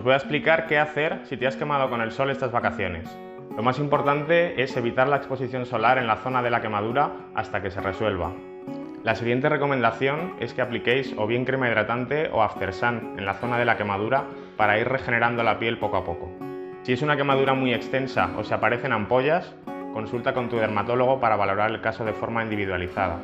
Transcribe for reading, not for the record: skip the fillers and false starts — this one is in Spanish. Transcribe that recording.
Os voy a explicar qué hacer si te has quemado con el sol estas vacaciones. Lo más importante es evitar la exposición solar en la zona de la quemadura hasta que se resuelva. La siguiente recomendación es que apliquéis o bien crema hidratante o aftersun en la zona de la quemadura para ir regenerando la piel poco a poco. Si es una quemadura muy extensa o se aparecen ampollas, consulta con tu dermatólogo para valorar el caso de forma individualizada.